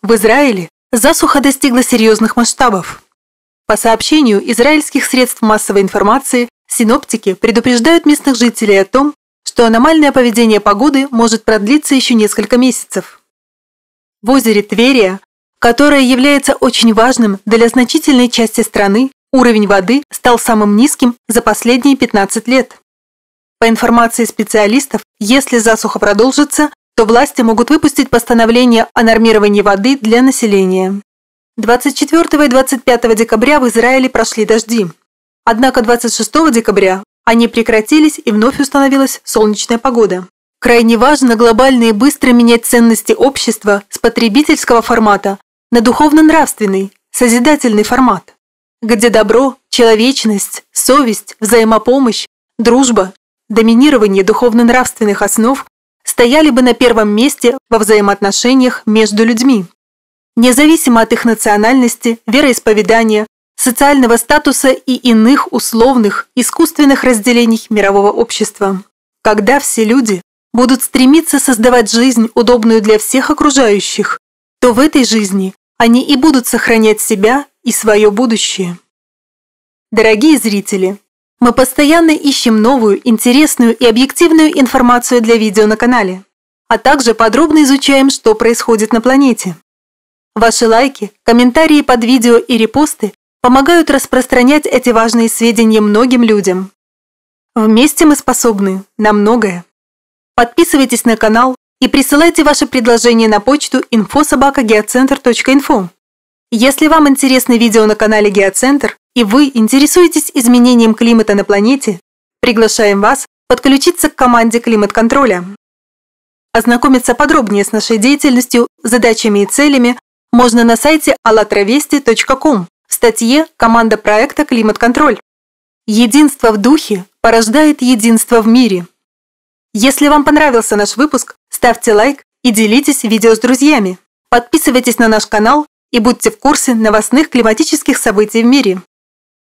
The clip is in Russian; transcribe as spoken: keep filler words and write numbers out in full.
В Израиле засуха достигла серьезных масштабов. По сообщению израильских средств массовой информации, синоптики предупреждают местных жителей о том, что аномальное поведение погоды может продлиться еще несколько месяцев. В озере Тверия, которое является очень важным для значительной части страны, уровень воды стал самым низким за последние пятнадцать лет. По информации специалистов, если засуха продолжится, то власти могут выпустить постановление о нормировании воды для населения. двадцать четвёртого и двадцать пятого декабря в Израиле прошли дожди. Однако двадцать шестого декабря они прекратились, и вновь установилась солнечная погода. Крайне важно глобально и быстро менять ценности общества с потребительского формата на духовно-нравственный, созидательный формат, где добро, человечность, совесть, взаимопомощь, дружба, доминирование духовно-нравственных основ стояли бы на первом месте во взаимоотношениях между людьми, независимо от их национальности, вероисповедания, социального статуса и иных условных, искусственных разделений мирового общества. Когда все люди будут стремиться создавать жизнь, удобную для всех окружающих, то в этой жизни они и будут сохранять себя и свое будущее. Дорогие зрители, мы постоянно ищем новую, интересную и объективную информацию для видео на канале, а также подробно изучаем, что происходит на планете. Ваши лайки, комментарии под видео и репосты помогают распространять эти важные сведения многим людям. Вместе мы способны на многое. Подписывайтесь на канал и присылайте ваши предложения на почту инфо собака геоцентр точка инфо. Если вам интересны видео на канале Геоцентр и вы интересуетесь изменением климата на планете, приглашаем вас подключиться к команде климат-контроля. Ознакомиться подробнее с нашей деятельностью, задачами и целями можно на сайте аллатравести точка ком в статье «Команда проекта «Климат-контроль». Единство в духе порождает единство в мире». Если вам понравился наш выпуск, ставьте лайк и делитесь видео с друзьями. Подписывайтесь на наш канал и будьте в курсе новостных климатических событий в мире.